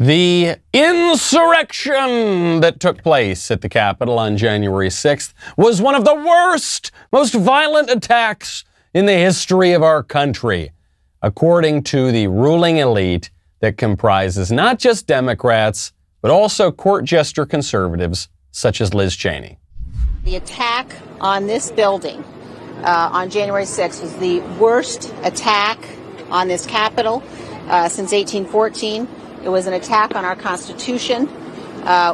the insurrection that took place at the Capitol on January 6th was one of the worst, most violent attacks in the history of our country, according to the ruling elite that comprises not just Democrats, but also court jester conservatives such as Liz Cheney. The attack on this building on January 6th was the worst attack on this Capitol since 1814. It was an attack on our Constitution.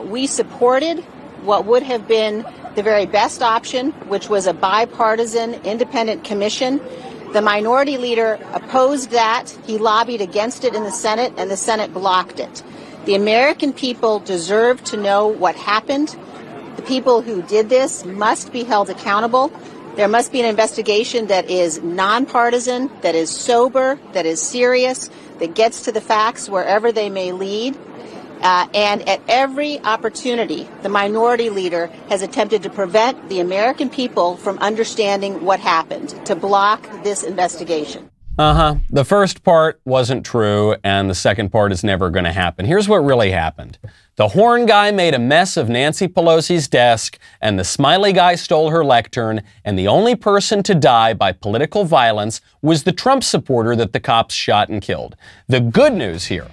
We supported what would have been the very best option, which was a bipartisan independent commission. The minority leader opposed that. He lobbied against it in the Senate, and the Senate blocked it. The American people deserve to know what happened. The people who did this must be held accountable. There must be an investigation that is nonpartisan, that is sober, that is serious, that gets to the facts wherever they may lead. And at every opportunity, the minority leader has attempted to prevent the American people from understanding what happened, to block this investigation. The first part wasn't true, and the second part is never going to happen. Here's what really happened. The horn guy made a mess of Nancy Pelosi's desk, and the smiley guy stole her lectern, and the only person to die by political violence was the Trump supporter that the cops shot and killed. The good news here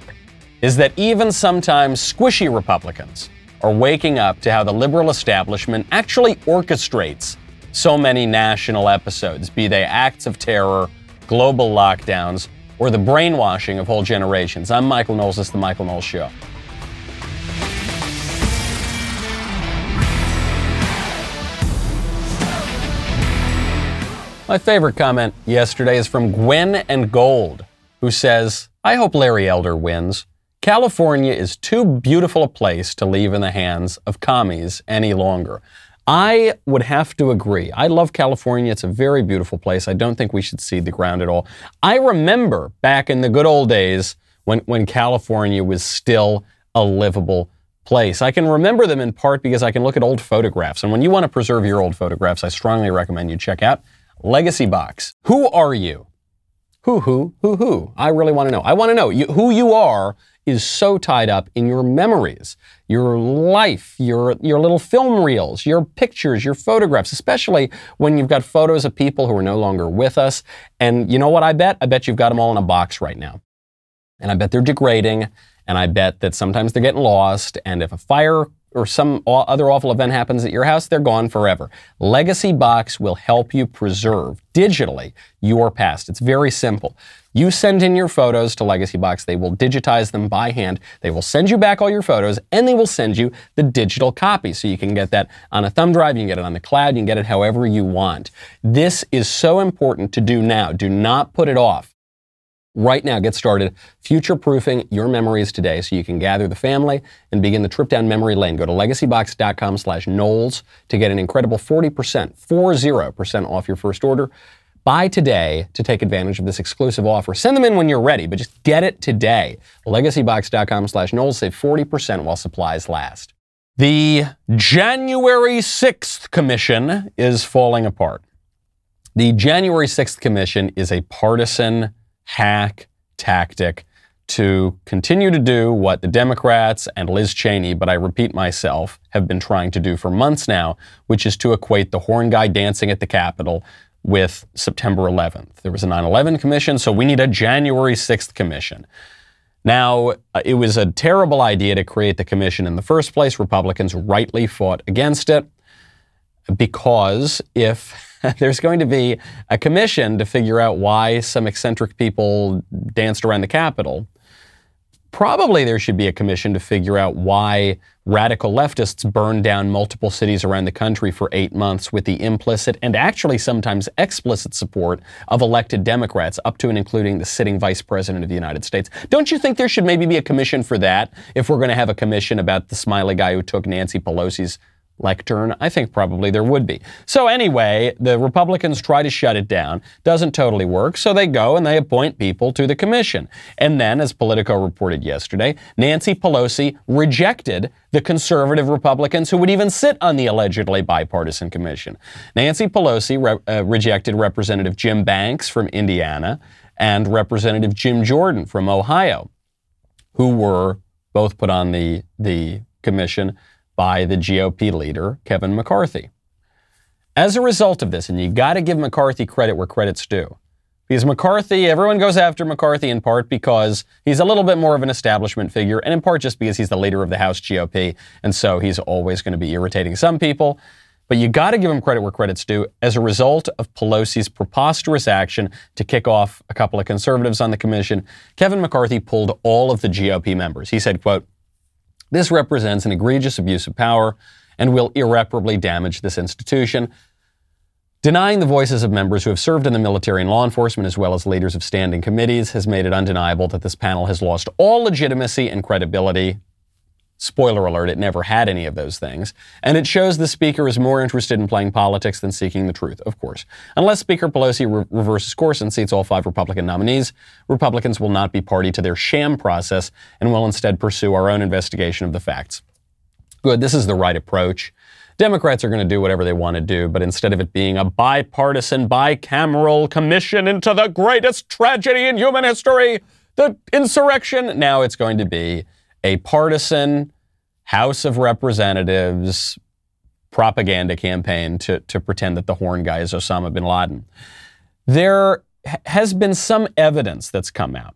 is that even sometimes squishy Republicans are waking up to how the liberal establishment actually orchestrates so many national episodes, be they acts of terror, global lockdowns, or the brainwashing of whole generations. I'm Michael Knowles. This is The Michael Knowles Show. My favorite comment yesterday is from Gwen and Gold, who says, I hope Larry Elder wins. California is too beautiful a place to leave in the hands of commies any longer. I would have to agree. I love California. It's a very beautiful place. I don't think we should cede the ground at all. I remember back in the good old days when California was still a livable place. I can remember them in part because I can look at old photographs. And when you want to preserve your old photographs, I strongly recommend you check out Legacy Box. Who are you? Who? I really want to know. I want to know who you are. Is so tied up in your memories, your life, your little film reels, your pictures, your photographs, especially when you've got photos of people who are no longer with us. And you know what I bet? I bet you've got them all in a box right now. And I bet they're degrading, and I bet that sometimes they're getting lost, and if a fire or some other awful event happens at your house, they're gone forever. Legacy Box will help you preserve digitally your past. It's very simple. You send in your photos to Legacy Box. They will digitize them by hand. They will send you back all your photos, and they will send you the digital copy. So you can get that on a thumb drive, you can get it on the cloud, you can get it however you want. This is so important to do now. Do not put it off. Right now, get started future-proofing your memories today so you can gather the family and begin the trip down memory lane. Go to LegacyBox.com/Knowles to get an incredible 40% off your first order. Buy today to take advantage of this exclusive offer. Send them in when you're ready, but just get it today. LegacyBox.com/Knowles. Save 40% while supplies last. The January 6th Commission is falling apart. The January 6th Commission is a partisan hack tactic to continue to do what the Democrats and Liz Cheney, but I repeat myself, have been trying to do for months now, which is to equate the horn guy dancing at the Capitol with September 11th. There was a 9/11 commission, so we need a January 6th commission. Now, it was a terrible idea to create the commission in the first place. Republicans rightly fought against it because if there's going to be a commission to figure out why some eccentric people danced around the Capitol, probably there should be a commission to figure out why radical leftists burned down multiple cities around the country for 8 months with the implicit and actually sometimes explicit support of elected Democrats, up to and including the sitting vice president of the United States. Don't you think there should maybe be a commission for that if we're going to have a commission about the smiley guy who took Nancy Pelosi's lectern? I think probably there would be. So anyway, the Republicans try to shut it down. Doesn't totally work. So they go and they appoint people to the commission. And then, as Politico reported yesterday, Nancy Pelosi rejected the conservative Republicans who would even sit on the allegedly bipartisan commission. Nancy Pelosi rejected Representative Jim Banks from Indiana and Representative Jim Jordan from Ohio, who were both put on the commission by the GOP leader, Kevin McCarthy. As a result of this, and you got to give McCarthy credit where credit's due, because McCarthy, everyone goes after McCarthy in part because he's a little bit more of an establishment figure, and in part just because he's the leader of the House GOP, and so he's always going to be irritating some people. But you got to give him credit where credit's due. As a result of Pelosi's preposterous action to kick off a couple of conservatives on the commission, Kevin McCarthy pulled all of the GOP members. He said, quote, "This represents an egregious abuse of power and will irreparably damage this institution, denying the voices of members who have served in the military and law enforcement, as well as leaders of standing committees, has made it undeniable that this panel has lost all legitimacy and credibility." Spoiler alert, it never had any of those things. "And it shows the speaker is more interested in playing politics than seeking the truth," of course. "Unless Speaker Pelosi reverses course and seats all 5 Republican nominees, Republicans will not be party to their sham process and will instead pursue our own investigation of the facts." Good, this is the right approach. Democrats are going to do whatever they want to do, but instead of it being a bipartisan, bicameral commission into the greatest tragedy in human history, the insurrection, now it's going to be a partisan House of Representatives propaganda campaign to pretend that the horn guy is Osama bin Laden. There has been some evidence that's come out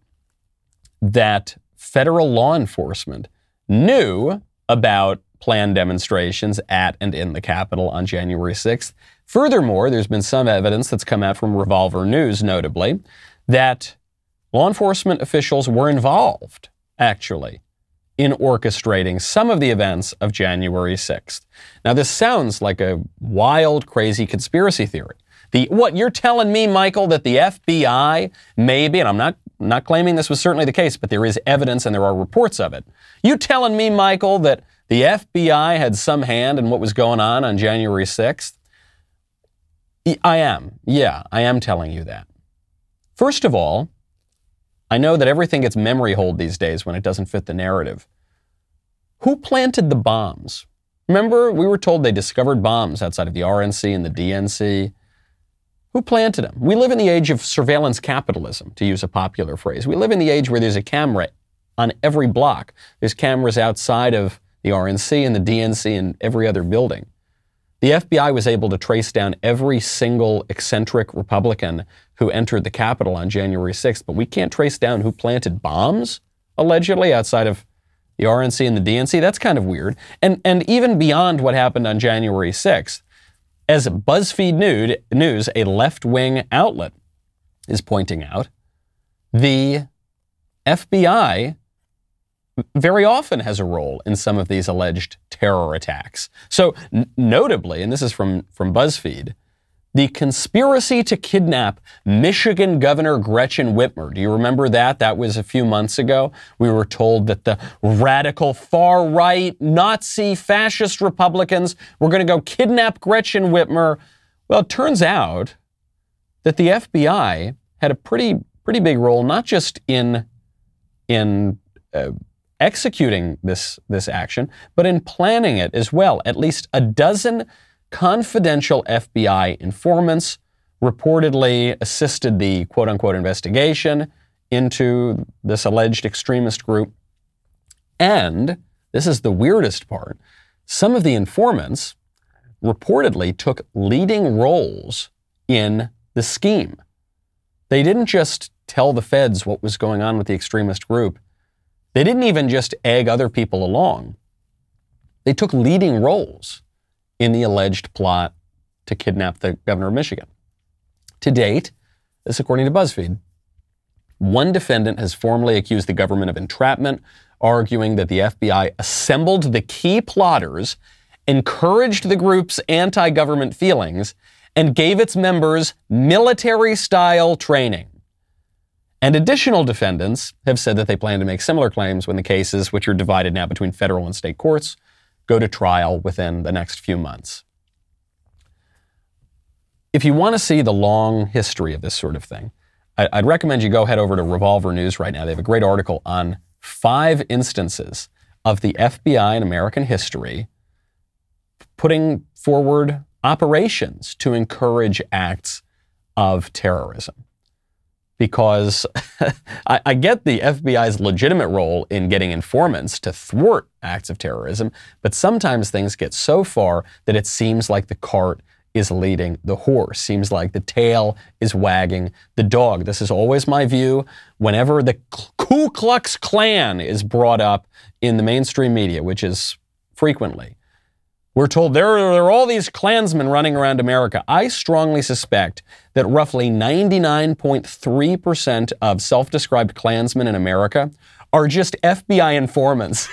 that federal law enforcement knew about planned demonstrations at and in the Capitol on January 6th. Furthermore, there's been some evidence that's come out from Revolver News, notably, that law enforcement officials were involved, actually, in orchestrating some of the events of January 6th. Now, this sounds like a wild, crazy conspiracy theory. What, you're telling me, Michael, that the FBI maybe, and I'm not claiming this was certainly the case, but there is evidence and there are reports of it. You telling me, Michael, that the FBI had some hand in what was going on January 6th? I am. Yeah, I am telling you that. First of all, I know that everything gets memory holed these days when it doesn't fit the narrative. Who planted the bombs? Remember, we were told they discovered bombs outside of the RNC and the DNC. Who planted them? We live in the age of surveillance capitalism, to use a popular phrase. We live in the age where there's a camera on every block. There's cameras outside of the RNC and the DNC and every other building. The FBI was able to trace down every single eccentric Republican who entered the Capitol on January 6th, but we can't trace down who planted bombs, allegedly, outside of the RNC and the DNC. That's kind of weird. And even beyond what happened on January 6th, as BuzzFeed News, a left-wing outlet, is pointing out, the FBI very often has a role in some of these alleged terror attacks. So notably, and this is from BuzzFeed, the conspiracy to kidnap Michigan Governor Gretchen Whitmer. Do you remember that? That was a few months ago. We were told that the radical far-right Nazi fascist Republicans were going to go kidnap Gretchen Whitmer. Well, it turns out that the FBI had a pretty big role, not just in executing this action, but in planning it as well. At least a dozen confidential FBI informants reportedly assisted the quote-unquote investigation into this alleged extremist group. And this is the weirdest part. Some of the informants reportedly took leading roles in the scheme. They didn't just tell the feds what was going on with the extremist group. They didn't even just egg other people along. They took leading roles in the alleged plot to kidnap the governor of Michigan. To date, this according to BuzzFeed, one defendant has formally accused the government of entrapment, arguing that the FBI assembled the key plotters, encouraged the group's anti-government feelings, and gave its members military-style training. And additional defendants have said that they plan to make similar claims when the cases, which are divided now between federal and state courts, go to trial within the next few months. If you want to see the long history of this sort of thing, I'd recommend you go head over to Revolver News right now. They have a great article on 5 instances of the FBI in American history putting forward operations to encourage acts of terrorism. because I get the FBI's legitimate role in getting informants to thwart acts of terrorism, but sometimes things get so far that it seems like the cart is leading the horse, seems like the tail is wagging the dog. This is always my view. Whenever the Ku Klux Klan is brought up in the mainstream media, which is frequently, we're told there are all these Klansmen running around America. I strongly suspect that roughly 99.3% of self-described Klansmen in America are just FBI informants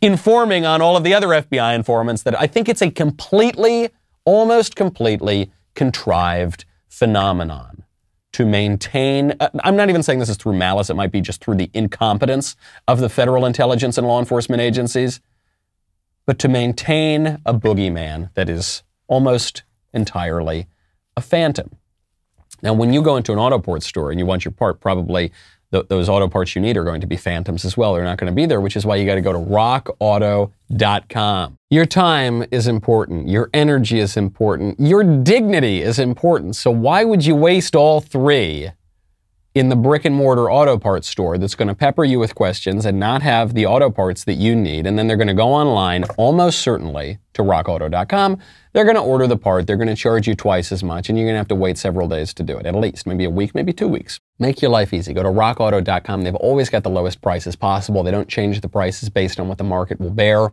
informing on all of the other FBI informants. That I think it's a completely, almost completely contrived phenomenon to maintain, I'm not even saying this is through malice, it might be just through the incompetence of the federal intelligence and law enforcement agencies, but to maintain a boogeyman that is almost entirely a phantom. Now, when you go into an auto parts store and you want your part, probably those auto parts you need are going to be phantoms as well. They're not going to be there, which is why you got to go to rockauto.com. Your time is important. Your energy is important. Your dignity is important. So why would you waste all three in the brick and mortar auto parts store that's going to pepper you with questions and not have the auto parts that you need? And then they're going to go online, almost certainly, to rockauto.com. They're going to order the part. They're going to charge you twice as much, and you're going to have to wait several days to do it, at least, maybe a week, maybe 2 weeks. Make your life easy. Go to rockauto.com. They've always got the lowest prices possible. They don't change the prices based on what the market will bear.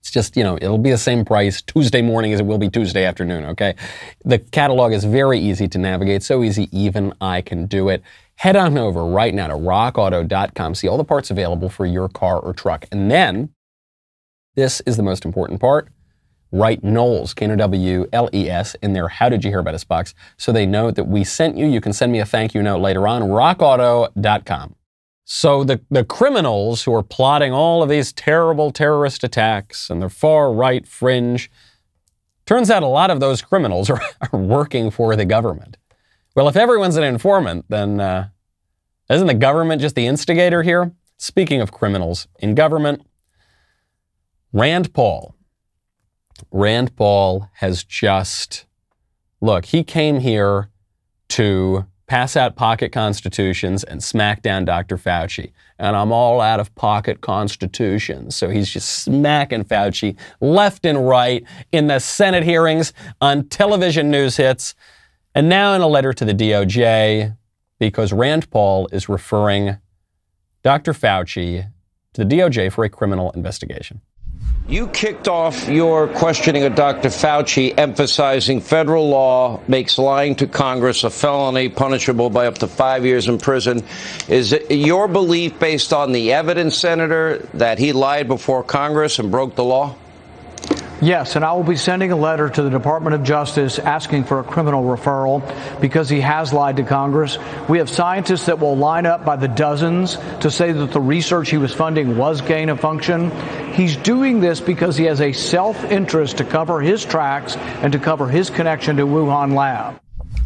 It's just, you know, it'll be the same price Tuesday morning as it will be Tuesday afternoon, okay? The catalog is very easy to navigate, so easy even I can do it. Head on over right now to rockauto.com, see all the parts available for your car or truck. And then, this is the most important part, write Knowles, K-N-O-W-L-E-S, in their How Did You Hear About Us box, so they know that we sent you. You can send me a thank you note later on, rockauto.com. So the criminals who are plotting all of these terrible terrorist attacks and the far-right fringe, turns out a lot of those criminals are working for the government. Well, if everyone's an informant, then isn't the government just the instigator here? Speaking of criminals in government, Rand Paul. Rand Paul has just, look, he came here to pass out pocket constitutions and smack down Dr. Fauci. And I'm all out of pocket constitutions. So he's just smacking Fauci left and right in the Senate hearings, on television news hits, and now in a letter to the DOJ, because Rand Paul is referring Dr. Fauci to the DOJ for a criminal investigation. You kicked off your questioning of Dr. Fauci, emphasizing federal law makes lying to Congress a felony punishable by up to 5 years in prison. Is it your belief, based on the evidence, Senator, that he lied before Congress and broke the law? Yes, and I will be sending a letter to the Department of Justice asking for a criminal referral because he has lied to Congress. We have scientists that will line up by the dozens to say that the research he was funding was gain of function. He's doing this because he has a self-interest to cover his tracks and to cover his connection to Wuhan lab.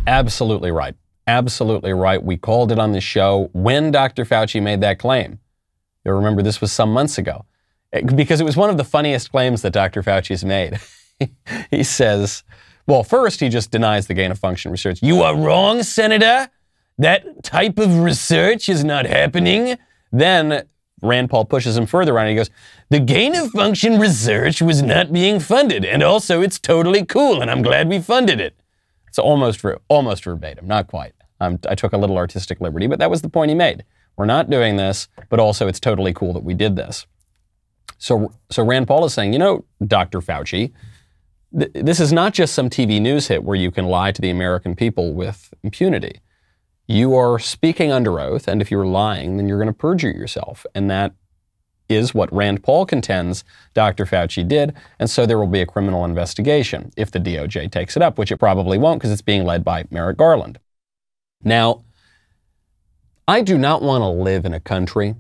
Absolutely right. Absolutely right. We called it on the show when Dr. Fauci made that claim. You'll remember this was some months ago, because it was one of the funniest claims that Dr. Fauci's made. He says, well, first he just denies the gain of function research. You are wrong, Senator. That type of research is not happening. Then Rand Paul pushes him further on and he goes, the gain of function research was not being funded. And also it's totally cool and I'm glad we funded it. It's almost verbatim, not quite. I took a little artistic liberty, but that was the point he made. We're not doing this, but also it's totally cool that we did this. So Rand Paul is saying, you know, Dr. Fauci, this is not just some TV news hit where you can lie to the American people with impunity. You are speaking under oath, and if you're lying, then you're going to perjure yourself. And that is what Rand Paul contends Dr. Fauci did, and so there will be a criminal investigation if the DOJ takes it up, which it probably won't because it's being led by Merrick Garland. Now, I do not want to live in a country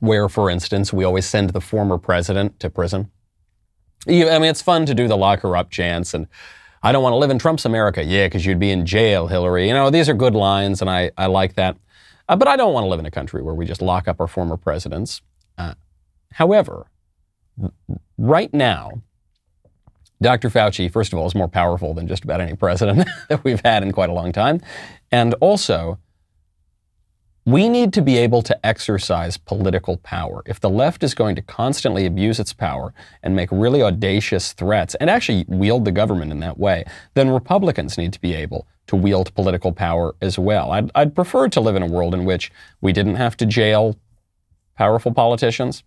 where, for instance, we always send the former president to prison. I mean, it's fun to do the lock her up chants, and I don't want to live in Trump's America. Yeah, because you'd be in jail, Hillary. You know, these are good lines, and I like that. But I don't want to live in a country where we just lock up our former presidents. However, right now, Dr. Fauci, first of all, is more powerful than just about any president that we've had in quite a long time. And also, we need to be able to exercise political power. If the left is going to constantly abuse its power and make really audacious threats and actually wield the government in that way, then Republicans need to be able to wield political power as well. I'd prefer to live in a world in which we didn't have to jail powerful politicians.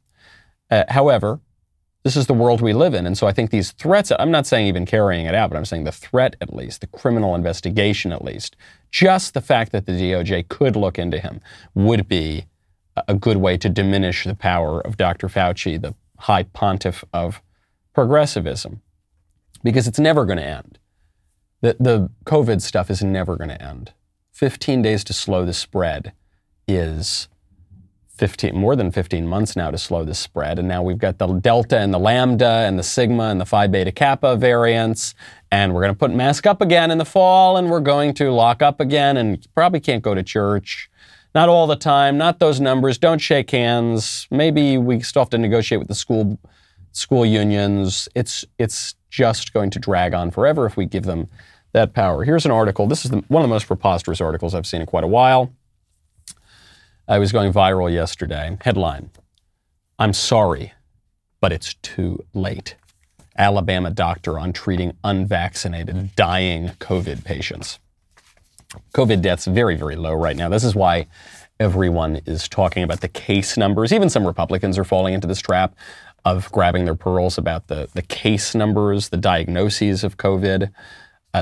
However, this is the world we live in. And so I think these threats, I'm not saying even carrying it out, but I'm saying the threat at least, the criminal investigation at least, just the fact that the DOJ could look into him would be a good way to diminish the power of Dr. Fauci, the high pontiff of progressivism, because it's never going to end. The COVID stuff is never going to end. 15 days to slow the spread is... more than 15 months now to slow the spread. And now we've got the Delta and the Lambda and the Sigma and the Phi Beta Kappa variants. And we're going to put mask up again in the fall, and we're going to lock up again, and probably can't go to church. Not all the time, not those numbers. Don't shake hands. Maybe we still have to negotiate with the school unions. It's just going to drag on forever if we give them that power. Here's an article. This is one of the most preposterous articles I've seen in quite a while. I was going viral yesterday. Headline, I'm sorry, but it's too late. Alabama doctor on treating unvaccinated, dying COVID patients. COVID deaths very, very low right now. This is why everyone is talking about the case numbers. Even some Republicans are falling into this trap of grabbing their pearls about the case numbers, the diagnoses of COVID.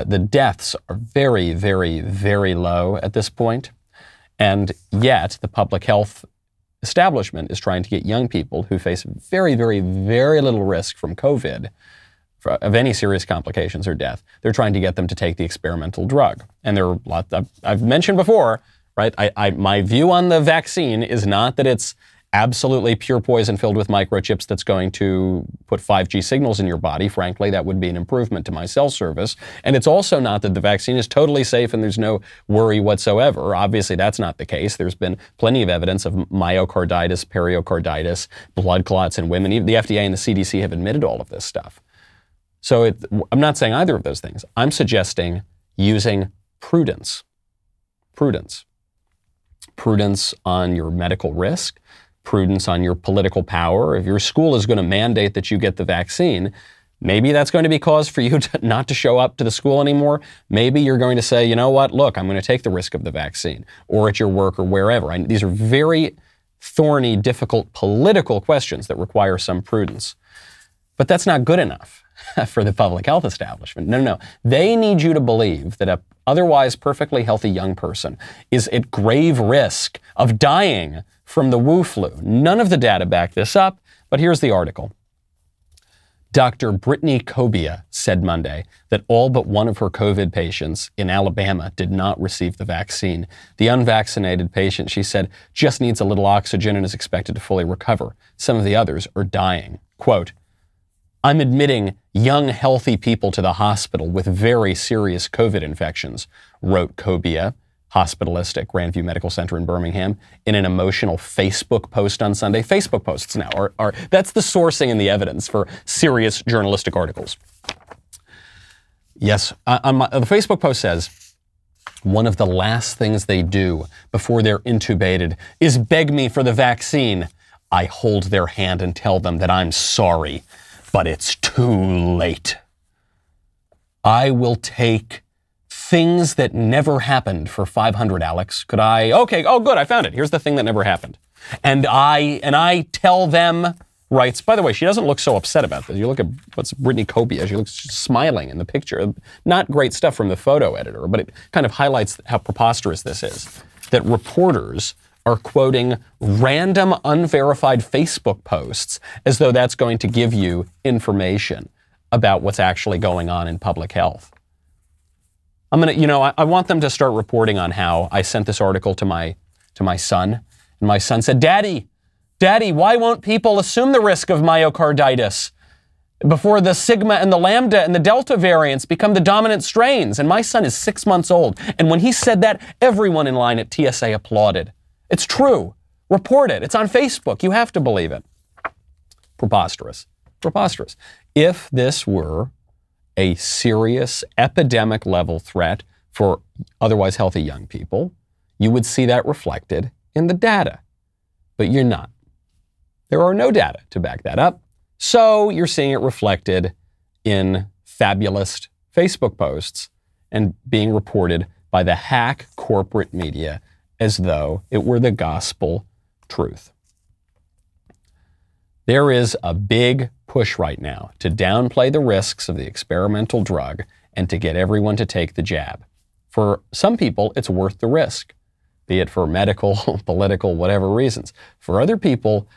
The deaths are very, very, very low at this point. And yet the public health establishment is trying to get young people who face very, very, very little risk from COVID, of any serious complications or death, they're trying to get them to take the experimental drug. And there are lots I've mentioned before, right? My view on the vaccine is not that it's absolutely pure poison filled with microchips that's going to put 5G signals in your body. Frankly, that would be an improvement to my cell service. And it's also not that the vaccine is totally safe and there's no worry whatsoever. Obviously, that's not the case. There's been plenty of evidence of myocarditis, pericarditis, blood clots in women. Even the FDA and the CDC have admitted all of this stuff. So I'm not saying either of those things. I'm suggesting using prudence. Prudence. Prudence on your medical risk. Prudence on your political power. If your school is going to mandate that you get the vaccine, maybe that's going to be cause for you to not to show up to the school anymore. Maybe you're going to say, you know what, look, I'm going to take the risk of the vaccine, or at your work or wherever. These are very thorny, difficult political questions that require some prudence. But that's not good enough for the public health establishment. No. They need you to believe that a otherwise perfectly healthy young person is at grave risk of dying from the Wu flu. None of the data back this up, but here's the article. Dr. Brittany Cobia said Monday that all but one of her COVID patients in Alabama did not receive the vaccine. The unvaccinated patient, she said, just needs a little oxygen and is expected to fully recover. Some of the others are dying. Quote, I'm admitting young, healthy people to the hospital with very serious COVID infections, wrote Cobia, hospitalist at Grandview Medical Center in Birmingham, in an emotional Facebook post on Sunday. Facebook posts now are that's the sourcing and the evidence for serious journalistic articles. Yes, the Facebook post says, one of the last things they do before they're intubated is beg me for the vaccine. I hold their hand and tell them that I'm sorry, but it's too late. I will take things that never happened for 500, Alex. Could I? Okay, oh good, I found it. Here's the thing that never happened. And I tell them, writes, by the way, she doesn't look so upset about this. You look at what's Brittany Cobia, she looks smiling in the picture. Not great stuff from the photo editor, but it kind of highlights how preposterous this is. That reporters are quoting random, unverified Facebook posts as though that's going to give you information about what's actually going on in public health. I want them to start reporting on how I sent this article to my son, and my son said, Daddy, why won't people assume the risk of myocarditis before the Sigma and the Lambda and the Delta variants become the dominant strains? And my son is 6 months old. And when he said that, everyone in line at TSA applauded. It's true. Report it. It's on Facebook. You have to believe it. Preposterous. Preposterous. If this were a serious epidemic level threat for otherwise healthy young people, you would see that reflected in the data. But you're not. There are no data to back that up. So you're seeing it reflected in fabulist Facebook posts and being reported by the hack corporate media as though it were the gospel truth. There is a big push right now to downplay the risks of the experimental drug and to get everyone to take the jab. For some people, it's worth the risk, be it for medical, political, whatever reasons. For other people,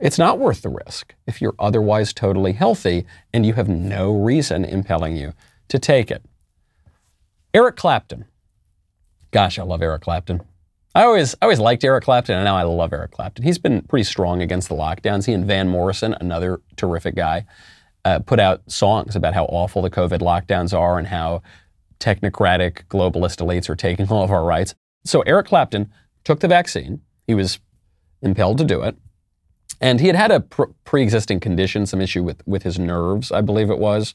it's not worth the risk if you're otherwise totally healthy and you have no reason impelling you to take it. Eric Clapton. Gosh, I love Eric Clapton. I always liked Eric Clapton, and now I love Eric Clapton. He's been pretty strong against the lockdowns. He and Van Morrison, another terrific guy, put out songs about how awful the COVID lockdowns are and how technocratic globalist elites are taking all of our rights. So Eric Clapton took the vaccine. He was impelled to do it. And he had had a pre-existing condition, some issue with his nerves, I believe it was.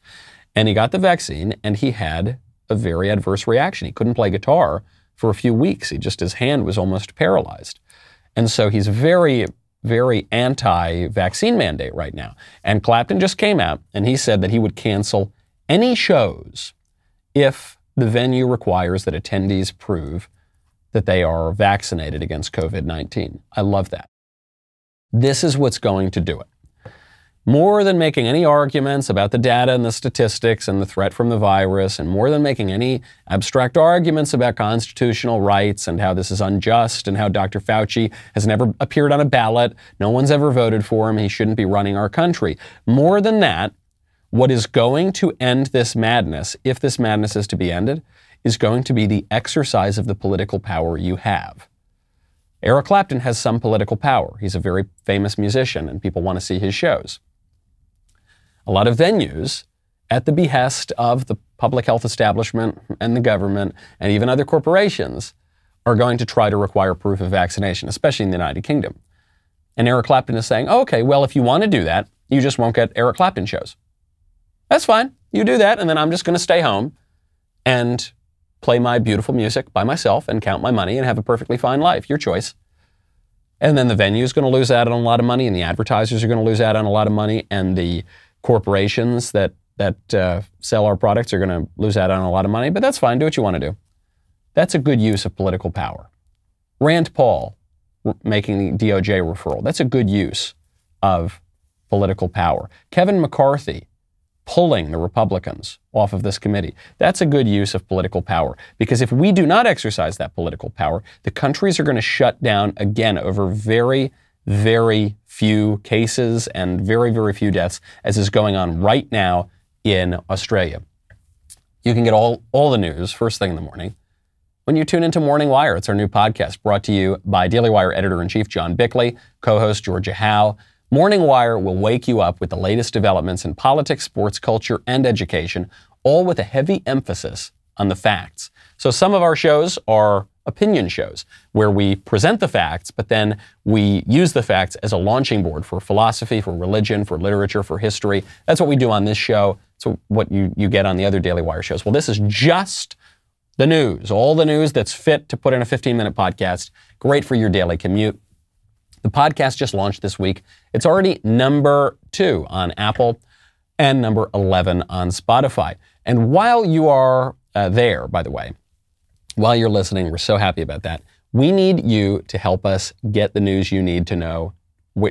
And he got the vaccine and he had a very adverse reaction. He couldn't play guitar for a few weeks. His hand was almost paralyzed. And so he's very, very anti-vaccine mandate right now. And Clapton just came out and he said that he would cancel any shows if the venue requires that attendees prove that they are vaccinated against COVID-19. I love that. This is what's going to do it. More than making any arguments about the data and the statistics and the threat from the virus, and more than making any abstract arguments about constitutional rights and how this is unjust and how Dr. Fauci has never appeared on a ballot, no one's ever voted for him, he shouldn't be running our country. More than that, what is going to end this madness, if this madness is to be ended, is going to be the exercise of the political power you have. Eric Clapton has some political power. He's a very famous musician and people want to see his shows. A lot of venues, at the behest of the public health establishment and the government and even other corporations, are going to try to require proof of vaccination, especially in the United Kingdom. And Eric Clapton is saying, oh, okay, well, if you want to do that, you just won't get Eric Clapton shows. That's fine. You do that, and then I'm just going to stay home and play my beautiful music by myself and count my money and have a perfectly fine life. Your choice. And then the venue is going to lose out on a lot of money, and the advertisers are going to lose out on a lot of money, and the corporations that sell our products are going to lose out on a lot of money. But that's fine. Do what you want to do. That's a good use of political power. Rand Paul making the DOJ referral. That's a good use of political power. Kevin McCarthy pulling the Republicans off of this committee. That's a good use of political power, because if we do not exercise that political power, the countries are going to shut down again over very, very few cases and very, very few deaths, as is going on right now in Australia. You can get all the news first thing in the morning when you tune into Morning Wire. It's our new podcast brought to you by Daily Wire editor-in-chief John Bickley, co-host Georgia Howe. Morning Wire will wake you up with the latest developments in politics, sports, culture, and education, all with a heavy emphasis on the facts. So some of our shows are opinion shows where we present the facts, but then we use the facts as a launching board for philosophy, for religion, for literature, for history. That's what we do on this show. So what you get on the other Daily Wire shows. Well, this is just the news, all the news that's fit to put in a 15-minute podcast. Great for your daily commute. The podcast just launched this week. It's already number 2 on Apple and number 11 on Spotify. And while you are there, by the way, while you're listening, we're so happy about that. We need you to help us get the news you need to know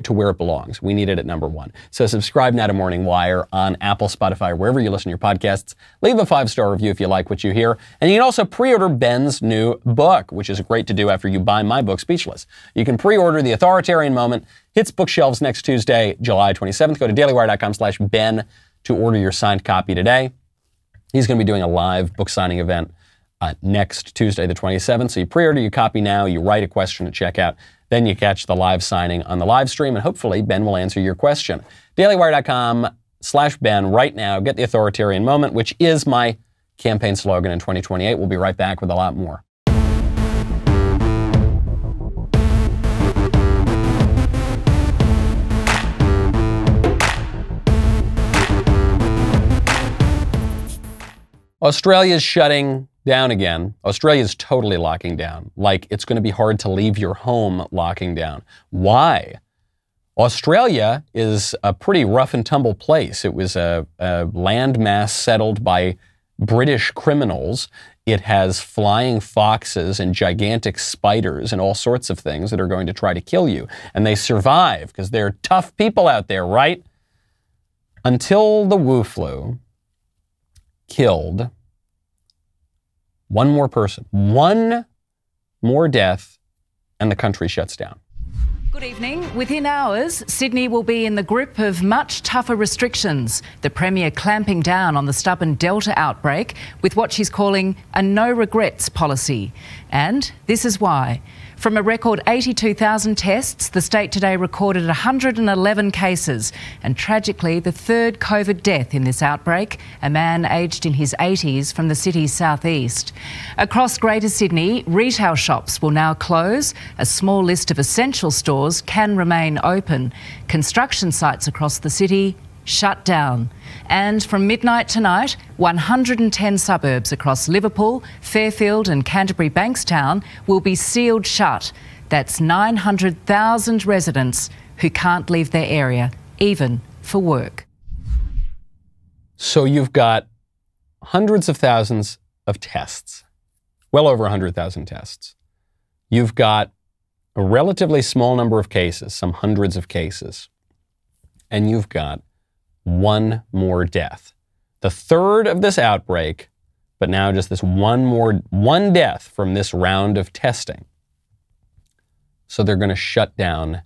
to where it belongs. We need it at number 1. So subscribe now to Morning Wire on Apple, Spotify, wherever you listen to your podcasts. Leave a 5-star review if you like what you hear. And you can also pre-order Ben's new book, which is great to do after you buy my book, Speechless. You can pre-order The Authoritarian Moment. Hits bookshelves next Tuesday, July 27th. Go to dailywire.com/Ben to order your signed copy today. He's going to be doing a live book signing event next Tuesday, the 27th. So you pre-order your copy now. You write a question at checkout. Then you catch the live signing on the live stream, and hopefully Ben will answer your question. DailyWire.com/Ben right now. Get The Authoritarian Moment, which is my campaign slogan in 2028. We'll be right back with a lot more. Australia's shutting down again. Australia's totally locking down, like it's going to be hard to leave your home locking down. Why? Australia is a pretty rough and tumble place. It was a landmass settled by British criminals. It has flying foxes and gigantic spiders and all sorts of things that are going to try to kill you. And they survive because they're tough people out there, right? Until the Wu flu killed one more person, one more death, and the country shuts down. Good evening. Within hours, Sydney will be in the grip of much tougher restrictions. The Premier clamping down on the stubborn Delta outbreak with what she's calling a no-regrets policy. And this is why. From a record 82,000 tests, the state today recorded 111 cases and tragically the third COVID death in this outbreak, a man aged in his 80s from the city's southeast. Across Greater Sydney, retail shops will now close. A small list of essential stores can remain open. Construction sites across the city shut down. And from midnight tonight, 110 suburbs across Liverpool, Fairfield and Canterbury Bankstown will be sealed shut. That's 900,000 residents who can't leave their area, even for work. So you've got hundreds of thousands of tests, well over 100,000 tests. You've got a relatively small number of cases, some hundreds of cases, and you've got one more death. The third of this outbreak, but now just this one death from this round of testing. So they're going to shut down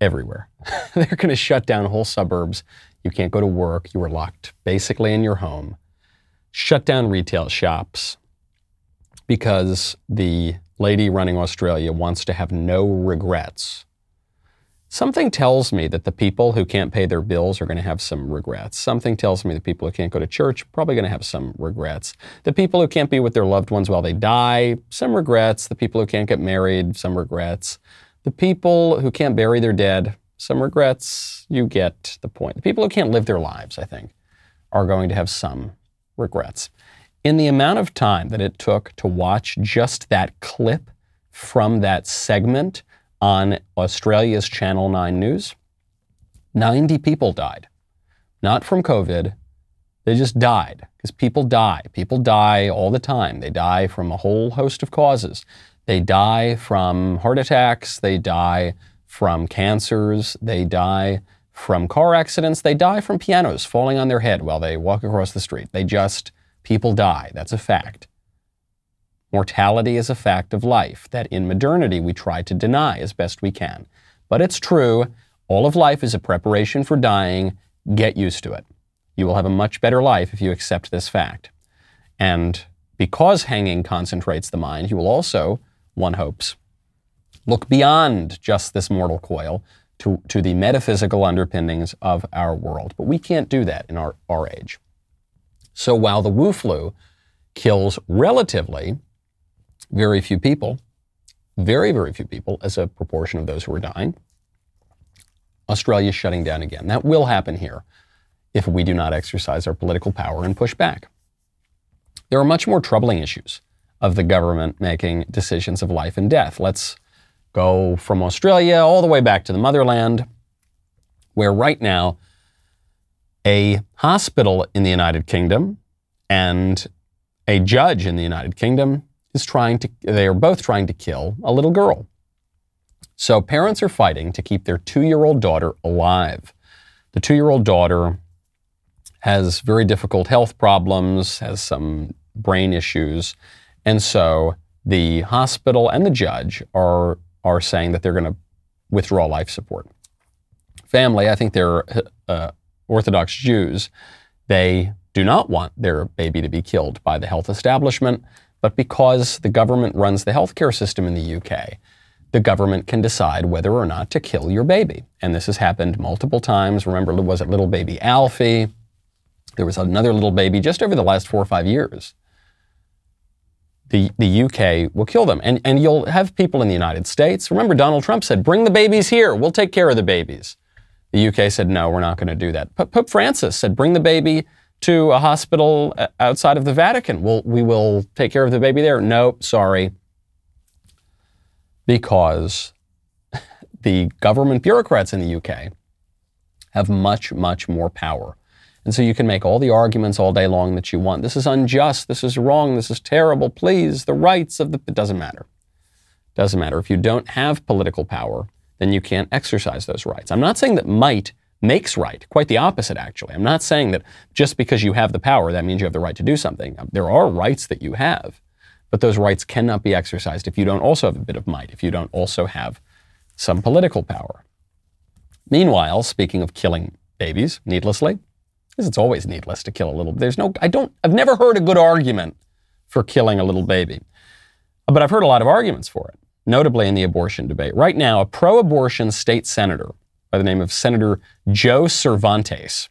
everywhere. They're going to shut down whole suburbs. You can't go to work. You are locked basically in your home. Shut down retail shops because the lady running Australia wants to have no regrets. Something tells me that the people who can't pay their bills are going to have some regrets. Something tells me the people who can't go to church are probably going to have some regrets. The people who can't be with their loved ones while they die, some regrets. The people who can't get married, some regrets. The people who can't bury their dead, some regrets. You get the point. The people who can't live their lives, I think, are going to have some regrets. In the amount of time that it took to watch just that clip from that segment on Australia's Channel 9 News, 90 people died. Not from COVID. They just died because people die. People die all the time. They die from a whole host of causes. They die from heart attacks. They die from cancers. They die from car accidents. They die from pianos falling on their head while they walk across the street. They just people die. That's a fact. Mortality is a fact of life that in modernity we try to deny as best we can. But it's true. All of life is a preparation for dying. Get used to it. You will have a much better life if you accept this fact. And because hanging concentrates the mind, you will also, one hopes, look beyond just this mortal coil to the metaphysical underpinnings of our world. But we can't do that in our age. So while the Wu flu kills relatively very few people, very, very few people as a proportion of those who are dying, Australia is shutting down again. That will happen here if we do not exercise our political power and push back. There are much more troubling issues of the government making decisions of life and death. Let's go from Australia all the way back to the motherland, where right now a hospital in the United Kingdom and a judge in the United Kingdom they are both trying to kill a little girl. So parents are fighting to keep their 2-year-old daughter alive. The 2-year-old daughter has very difficult health problems, has some brain issues. And so the hospital and the judge are saying that they're going to withdraw life support. Family, I think they're Orthodox Jews, they do not want their baby to be killed by the health establishment, but because the government runs the healthcare system in the UK, the government can decide whether or not to kill your baby. And this has happened multiple times. Remember, was it little baby Alfie? There was another little baby just over the last 4 or 5 years. The UK will kill them. And you'll have people in the United States. Remember, Donald Trump said, bring the babies here. We'll take care of the babies. The UK said, no, we're not going to do that. Pope Francis said, bring the baby to a hospital outside of the Vatican. Well, we will take care of the baby there. Nope, sorry. Because the government bureaucrats in the UK have much, much more power. And so you can make all the arguments all day long that you want. This is unjust. This is wrong. This is terrible. Please, the rights of the... It doesn't matter. Doesn't matter. If you don't have political power, then you can't exercise those rights. I'm not saying that might makes right. Quite the opposite, actually. I'm not saying that just because you have the power, that means you have the right to do something. There are rights that you have, but those rights cannot be exercised if you don't also have a bit of might, if you don't also have some political power. Meanwhile, speaking of killing babies needlessly, because it's always needless to kill a little, I've never heard a good argument for killing a little baby, but I've heard a lot of arguments for it, notably in the abortion debate. Right now, a pro-abortion state senator by the name of Senator Joe Cervantes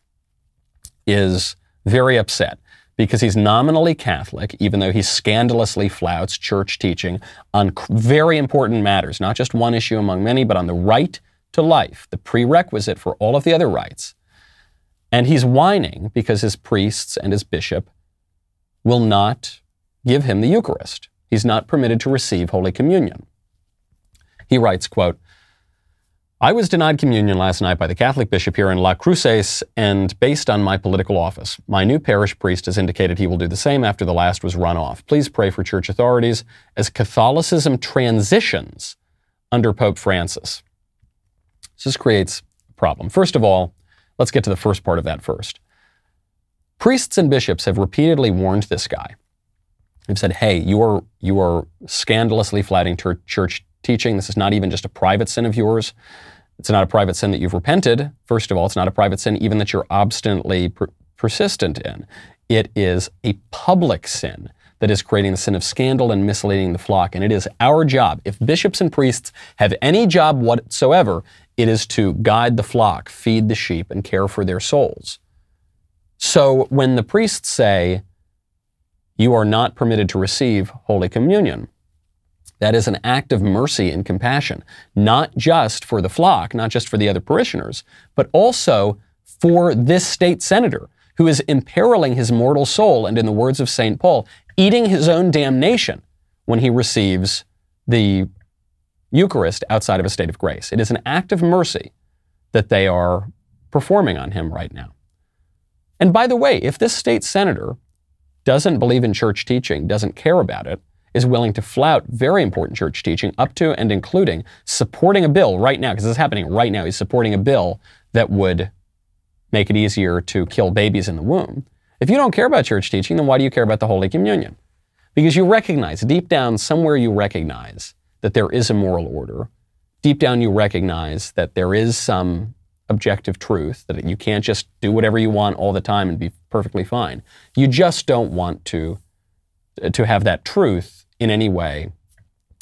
is very upset because he's nominally Catholic, even though he scandalously flouts church teaching on very important matters, not just one issue among many, but on the right to life, the prerequisite for all of the other rights. And he's whining because his priests and his bishop will not give him the Eucharist. He's not permitted to receive Holy Communion. He writes, quote, "I was denied communion last night by the Catholic bishop here in La Cruces and based on my political office. My new parish priest has indicated he will do the same after the last was run off. Please pray for church authorities as Catholicism transitions under Pope Francis." So this creates a problem. First of all, let's get to the first part of that first. Priests and bishops have repeatedly warned this guy. They've said, hey, you are scandalously flouting church teaching. This is not even just a private sin of yours. It's not a private sin that you've repented. First of all, it's not a private sin even that you're obstinately persistent in. It is a public sin that is creating the sin of scandal and misleading the flock. And it is our job. If bishops and priests have any job whatsoever, it is to guide the flock, feed the sheep, and care for their souls. So when the priests say, you are not permitted to receive Holy Communion, that is an act of mercy and compassion, not just for the flock, not just for the other parishioners, but also for this state senator who is imperiling his mortal soul and, in the words of St. Paul, eating his own damnation when he receives the Eucharist outside of a state of grace. It is an act of mercy that they are performing on him right now. And by the way, if this state senator doesn't believe in church teaching, doesn't care about it, is willing to flout very important church teaching up to and including supporting a bill right now, because this is happening right now, he's supporting a bill that would make it easier to kill babies in the womb. If you don't care about church teaching, then why do you care about the Holy Communion? Because you recognize, deep down somewhere you recognize that there is a moral order. Deep down you recognize that there is some objective truth, that you can't just do whatever you want all the time and be perfectly fine. You just don't want to have that truth in any way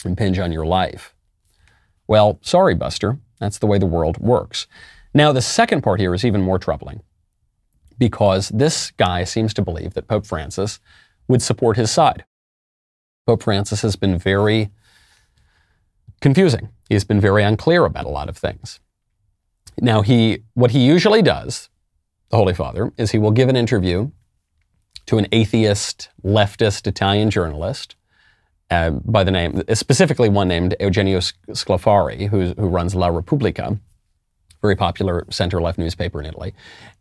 impinge on your life. Well, sorry, Buster. That's the way the world works. Now, the second part here is even more troubling because this guy seems to believe that Pope Francis would support his side. Pope Francis has been very confusing. He's been very unclear about a lot of things. Now, what he usually does, the Holy Father, is he will give an interview to an atheist, leftist Italian journalist by the name, specifically one named Eugenio Sclafari, who runs La Repubblica, very popular center-left newspaper in Italy.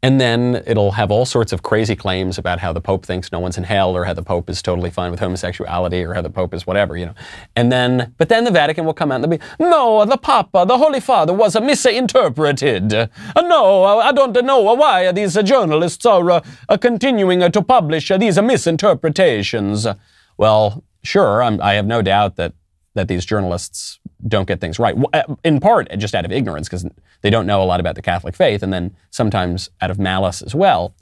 And then it'll have all sorts of crazy claims about how the Pope thinks no one's in hell or how the Pope is totally fine with homosexuality or how the Pope is whatever, you know. And then, but then the Vatican will come out and they'll be, no, the Papa, the Holy Father was misinterpreted. No, I don't know why these journalists are continuing to publish these misinterpretations. Well, sure, I have no doubt that these journalists don't get things right, in part just out of ignorance because they don't know a lot about the Catholic faith, and then sometimes out of malice as well.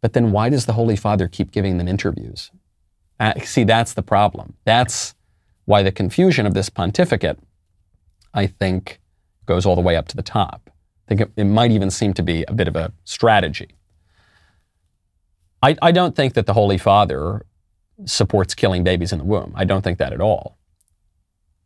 But then why does the Holy Father keep giving them interviews? See, that's the problem. That's why the confusion of this pontificate, I think, goes all the way up to the top. I think it might even seem to be a bit of a strategy. I don't think that the Holy Father supports killing babies in the womb. I don't think that at all.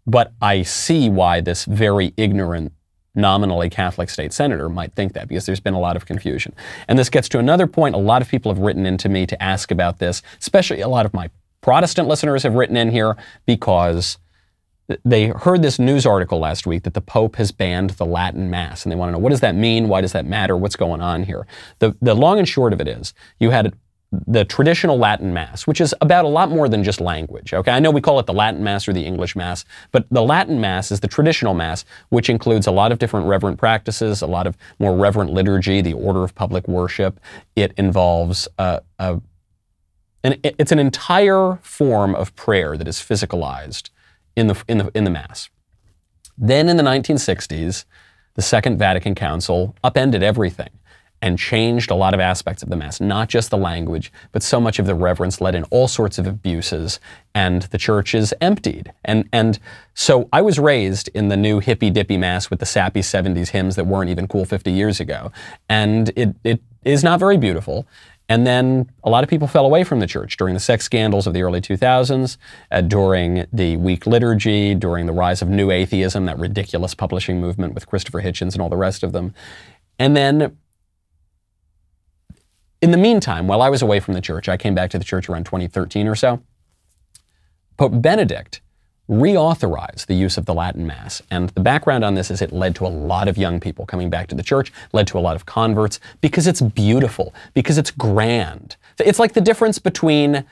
But I see why this very ignorant nominally Catholic state senator might think that, because there's been a lot of confusion. And this gets to another point. A lot of people have written in to me to ask about this, especially a lot of my Protestant listeners have written in here because they heard this news article last week that the Pope has banned the Latin Mass, and they want to know, what does that mean? Why does that matter? What's going on here? The long and short of it is, you had the traditional Latin Mass, which is about a lot more than just language. Okay, I know we call it the Latin Mass or the English Mass, but the Latin Mass is the traditional Mass, which includes a lot of different reverent practices, a lot of more reverent liturgy, the order of public worship. It involves and it's an entire form of prayer that is physicalized in the Mass. Then in the 1960s, the Second Vatican Council upended everything and changed a lot of aspects of the Mass, not just the language, but so much of the reverence led in all sorts of abuses, and the church is emptied. And so I was raised in the new hippy-dippy Mass with the sappy 70s hymns that weren't even cool 50 years ago, and it is not very beautiful. And then a lot of people fell away from the church during the sex scandals of the early 2000s, during the weak liturgy, during the rise of new atheism, that ridiculous publishing movement with Christopher Hitchens and all the rest of them. And then in the meantime, while I was away from the church, I came back to the church around 2013 or so, Pope Benedict reauthorize the use of the Latin Mass. And the background on this is it led to a lot of young people coming back to the church, led to a lot of converts, because it's beautiful, because it's grand. It's like the difference between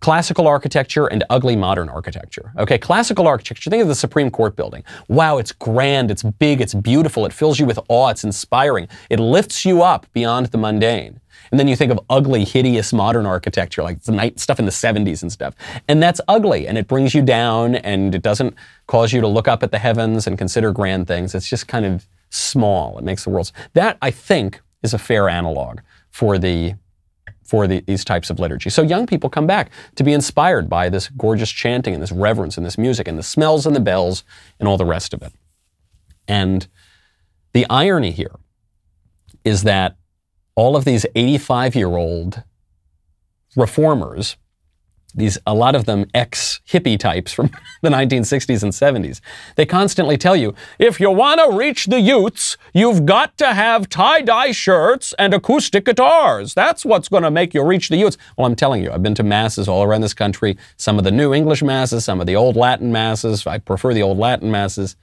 classical architecture and ugly modern architecture. Okay, classical architecture, think of the Supreme Court building. Wow, it's grand, it's big, it's beautiful, it fills you with awe, it's inspiring, it lifts you up beyond the mundane. And then you think of ugly, hideous modern architecture, like stuff in the 70s and stuff. And that's ugly, and it brings you down, and it doesn't cause you to look up at the heavens and consider grand things. It's just kind of small. It makes the world. That, I think, is a fair analog for these types of liturgy. So young people come back to be inspired by this gorgeous chanting and this reverence and this music and the smells and the bells and all the rest of it. And the irony here is that all of these 85-year-old reformers, a lot of them ex-hippie types from the 1960s and 70s, they constantly tell you, if you want to reach the youths, you've got to have tie-dye shirts and acoustic guitars. That's what's going to make you reach the youths. Well, I'm telling you, I've been to masses all around this country, some of the new English masses, some of the old Latin masses. I prefer the old Latin masses.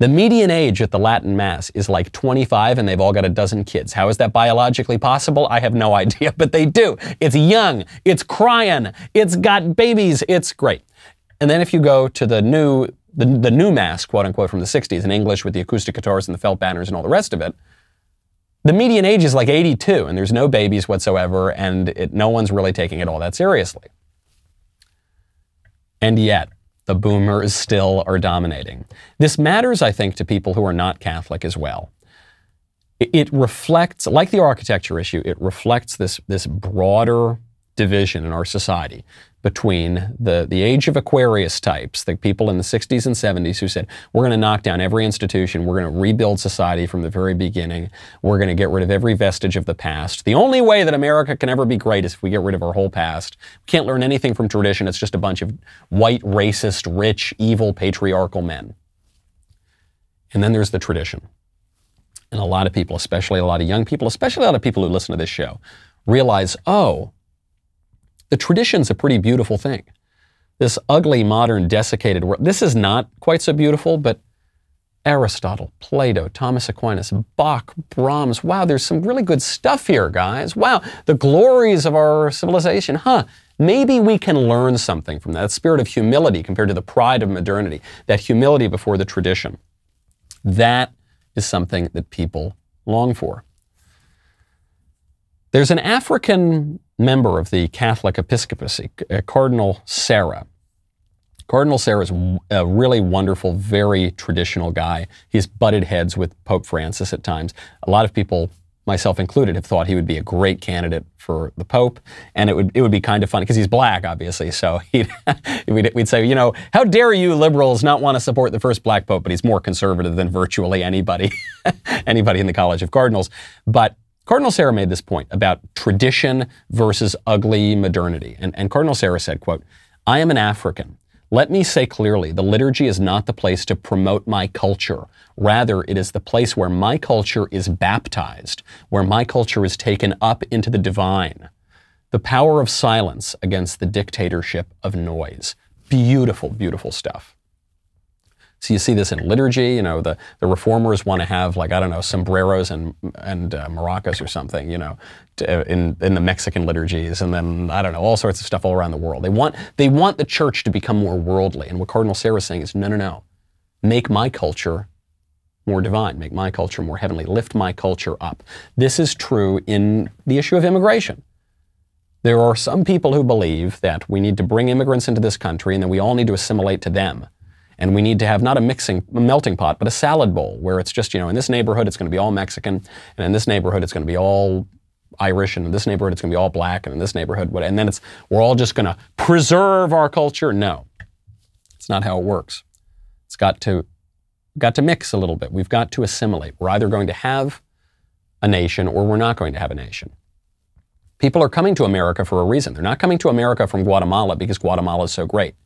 The median age at the Latin Mass is like 25, and they've all got a dozen kids. How is that biologically possible? I have no idea, but they do. It's young, it's crying, it's got babies, it's great. And then if you go to the new Mass, quote unquote, from the 60s in English with the acoustic guitars and the felt banners and all the rest of it, the median age is like 82, and there's no babies whatsoever, and no one's really taking it all that seriously. And yet, the boomers still are dominating. This matters, I think, to people who are not Catholic as well. It reflects, like the architecture issue, it reflects this broader division in our society between the age of Aquarius types, the people in the 60s and 70s who said, we're going to knock down every institution, we're going to rebuild society from the very beginning, we're going to get rid of every vestige of the past. The only way that America can ever be great is if we get rid of our whole past. We can't learn anything from tradition. It's just a bunch of white, racist, rich, evil, patriarchal men. And then there's the tradition. And a lot of people, especially a lot of young people, especially a lot of people who listen to this show, realize, oh, the tradition's a pretty beautiful thing. This ugly, modern, desiccated world, this is not quite so beautiful, but Aristotle, Plato, Thomas Aquinas, Bach, Brahms, wow, there's some really good stuff here, guys. Wow, the glories of our civilization, huh? Maybe we can learn something from that spirit of humility compared to the pride of modernity, that humility before the tradition. That is something that people long for. There's an African member of the Catholic Episcopacy, Cardinal Sarah. Cardinal Sarah is a really wonderful, very traditional guy. He's butted heads with Pope Francis at times. A lot of people, myself included, have thought he would be a great candidate for the Pope, and it would be kind of funny, because he's black, obviously, so we'd say, you know, how dare you liberals not want to support the first black Pope, but he's more conservative than virtually anybody, anybody in the College of Cardinals. But Cardinal Sarah made this point about tradition versus ugly modernity. And Cardinal Sarah said, quote, I am an African Let me say clearly, the liturgy is not the place to promote my culture. Rather, it is the place where my culture is baptized, where my culture is taken up into the divine. The power of silence against the dictatorship of noise. Beautiful, beautiful stuff. So you see this in liturgy, you know, the reformers want to have, like, I don't know, sombreros and maracas or something, you know, in the Mexican liturgies, and then, I don't know, all sorts of stuff all around the world. They want the church to become more worldly, and what Cardinal Sarah is saying is, no, no, no, make my culture more divine, make my culture more heavenly, lift my culture up. This is true in the issue of immigration. There are some people who believe that we need to bring immigrants into this country and that we all need to assimilate to them. And we need to have not a melting pot, but a salad bowl where it's just, you know, in this neighborhood, it's going to be all Mexican. And in this neighborhood, it's going to be all Irish. And in this neighborhood, it's going to be all black. And in this neighborhood, what? And then it's, we're all just going to preserve our culture. No, it's not how it works. It's got to mix a little bit. We've got to assimilate. We're either going to have a nation or we're not going to have a nation. People are coming to America for a reason. They're not coming to America from Guatemala because Guatemala is so great.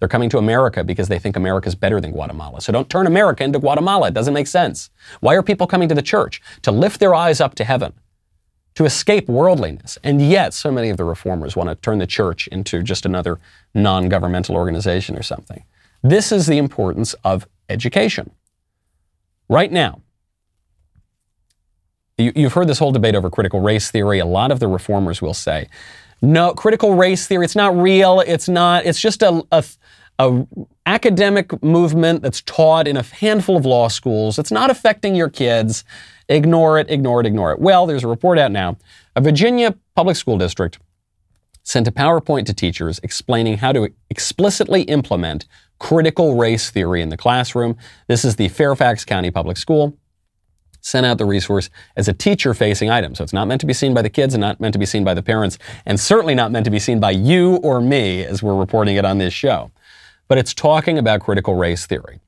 They're coming to America because they think America is better than Guatemala. So don't turn America into Guatemala. It doesn't make sense. Why are people coming to the church? To lift their eyes up to heaven, to escape worldliness. And yet so many of the reformers want to turn the church into just another non-governmental organization or something. This is the importance of education. Right now, you've heard this whole debate over critical race theory. A lot of the reformers will say, no, critical race theory, it's not real. It's not, it's just a academic movement that's taught in a handful of law schools. It's not affecting your kids. Ignore it, ignore it, ignore it. Well, there's a report out now. A Virginia public school district sent a PowerPoint to teachers explaining how to explicitly implement critical race theory in the classroom. This is the Fairfax County Public School. Sent out the resource as a teacher-facing item. So it's not meant to be seen by the kids and not meant to be seen by the parents and certainly not meant to be seen by you or me as we're reporting it on this show. But it's talking about critical race theory.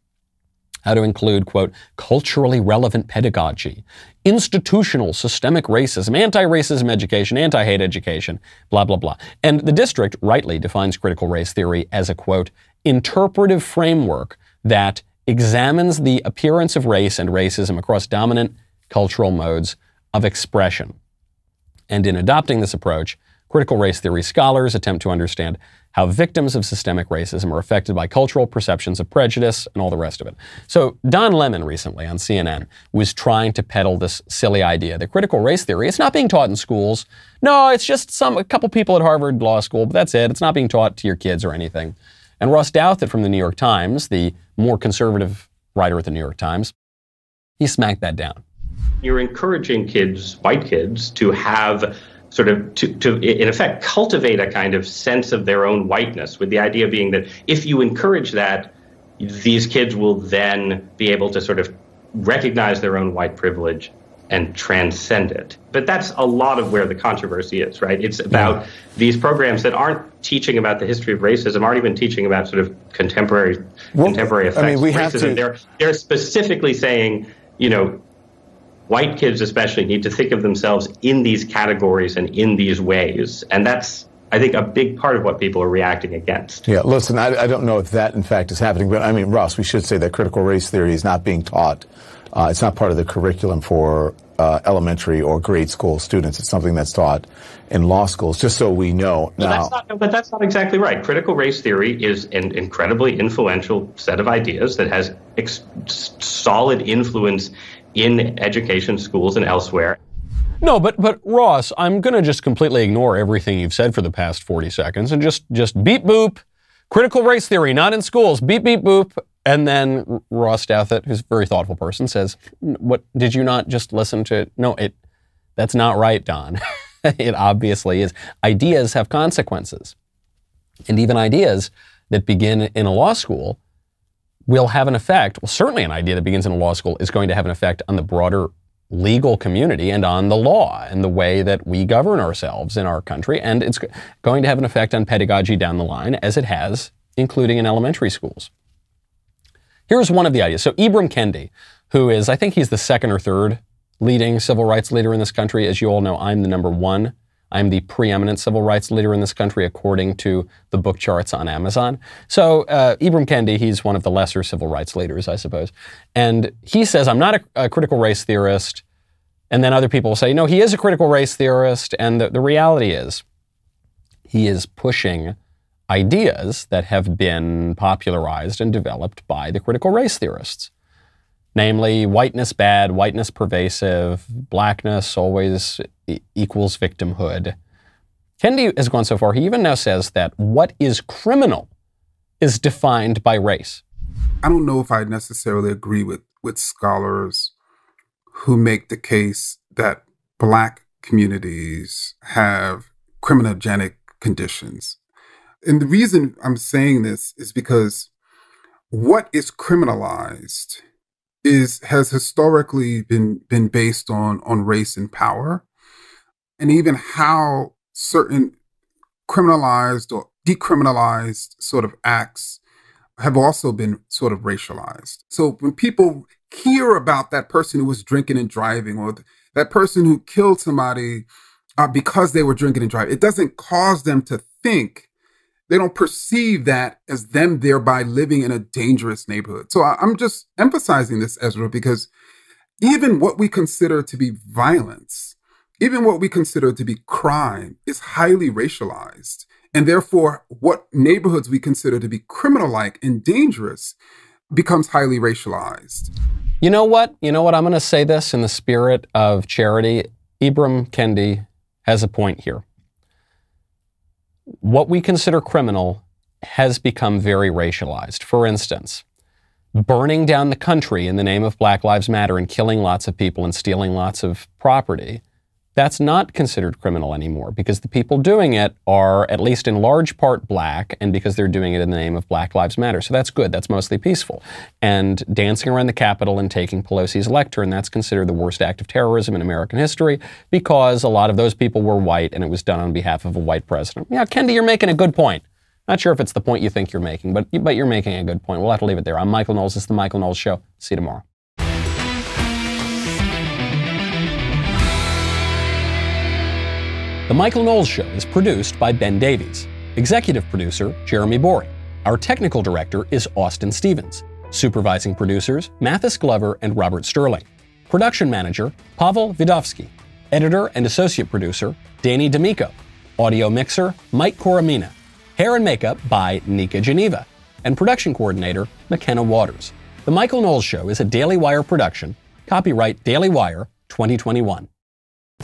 How to include, quote, culturally relevant pedagogy, institutional systemic racism, anti-racism education, anti-hate education, blah, blah, blah. And the district rightly defines critical race theory as a, quote, interpretive framework that examines the appearance of race and racism across dominant cultural modes of expression. And in adopting this approach, critical race theory scholars attempt to understand how victims of systemic racism are affected by cultural perceptions of prejudice and all the rest of it. So Don Lemon recently on CNN was trying to peddle this silly idea that critical race theory, it's not being taught in schools. No, it's just a couple people at Harvard Law School, but that's it. It's not being taught to your kids or anything. And Ross Douthat from the New York Times, the more conservative writer at the New York Times, he smacked that down. You're encouraging kids, white kids, to have sort of, to in effect, cultivate a kind of sense of their own whiteness, with the idea being that if you encourage that, these kids will then be able to sort of recognize their own white privilege and transcend it. But that's a lot of where the controversy is, right? It's about these programs that aren't teaching about the history of racism, aren't even teaching about sort of contemporary effects of racism. They're specifically saying, you know, white kids especially need to think of themselves in these categories and in these ways. And that's, I think, a big part of what people are reacting against. Yeah, listen, I don't know if that, in fact, is happening. But, I mean, Ross, we should say that critical race theory is not being taught. It's not part of the curriculum for elementary or grade school students. It's something that's taught in law schools, just so we know. But that's not exactly right. Critical race theory is an incredibly influential set of ideas that has solid influence in education, schools, and elsewhere. No, but Ross, I'm going to just completely ignore everything you've said for the past 40 seconds and just beep, boop, critical race theory, not in schools, beep, beep, boop. And then Ross Douthat, who's a very thoughtful person, says, "What did you not just listen to it? No, that's not right, Don." It obviously is. Ideas have consequences. And even ideas that begin in a law school will have an effect. Well, certainly an idea that begins in a law school is going to have an effect on the broader legal community and on the law and the way that we govern ourselves in our country. And it's going to have an effect on pedagogy down the line, as it has, including in elementary schools. Here's one of the ideas. So Ibram Kendi, who is, I think he's the second or third leading civil rights leader in this country. As you all know, I'm the number one I'm the preeminent civil rights leader in this country, according to the book charts on Amazon. So Ibram Kendi, he's one of the lesser civil rights leaders, I suppose. And he says, I'm not a critical race theorist. And then other people say, no, he is a critical race theorist. And the reality is, he is pushing ideas that have been popularized and developed by the critical race theorists. Namely, whiteness bad, whiteness pervasive, blackness always equals victimhood. Kendi has gone so far, he even now says that what is criminal is defined by race. I don't know if I necessarily agree with scholars who make the case that Black communities have criminogenic conditions. And the reason I'm saying this is because what is criminalized has historically been based on race and power, and even how certain criminalized or decriminalized sort of acts have also been sort of racialized. So when people hear about that person who was drinking and driving, or that person who killed somebody because they were drinking and driving, it doesn't cause them to think. They don't perceive that as them thereby living in a dangerous neighborhood. So I'm just emphasizing this, Ezra, because even what we consider to be violence, even what we consider to be crime, is highly racialized. And therefore, what neighborhoods we consider to be criminal-like and dangerous becomes highly racialized. You know what? You know what? I'm going to say this in the spirit of charity. Ibram Kendi has a point here. What we consider criminal has become very racialized. For instance, burning down the country in the name of Black Lives Matter and killing lots of people and stealing lots of property, that's not considered criminal anymore because the people doing it are, at least in large part, Black, and because they're doing it in the name of Black Lives Matter. So that's good. That's mostly peaceful. And dancing around the Capitol and taking Pelosi's lectern, that's considered the worst act of terrorism in American history because a lot of those people were white and it was done on behalf of a white president. Yeah, Kendi, you're making a good point. Not sure if it's the point you think you're making, but you're making a good point. We'll have to leave it there. I'm Michael Knowles. This is The Michael Knowles Show. See you tomorrow. The Michael Knowles Show is produced by Ben Davies. Executive producer, Jeremy Boring. Our technical director is Austin Stevens. Supervising producers, Mathis Glover and Robert Sterling. Production manager, Pavel Vidovsky. Editor and associate producer, Danny D'Amico. Audio mixer, Mike Coromina. Hair and makeup by Nika Geneva. And production coordinator, McKenna Waters. The Michael Knowles Show is a Daily Wire production. Copyright Daily Wire 2021.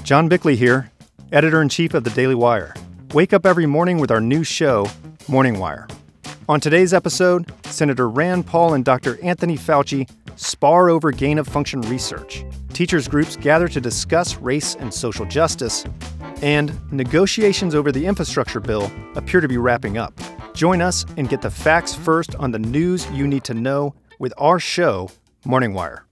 John Bickley here. Editor-in-Chief of the Daily Wire. Wake up every morning with our new show, Morning Wire. On today's episode, Senator Rand Paul and Dr. Anthony Fauci spar over gain-of-function research. Teachers groups gather to discuss race and social justice. And negotiations over the infrastructure bill appear to be wrapping up. Join us and get the facts first on the news you need to know with our show, Morning Wire.